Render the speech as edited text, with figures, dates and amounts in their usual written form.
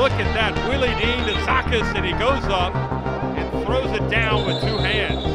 look at that, Willie Dean to Zakis, and he goes up and throws it down with two hands.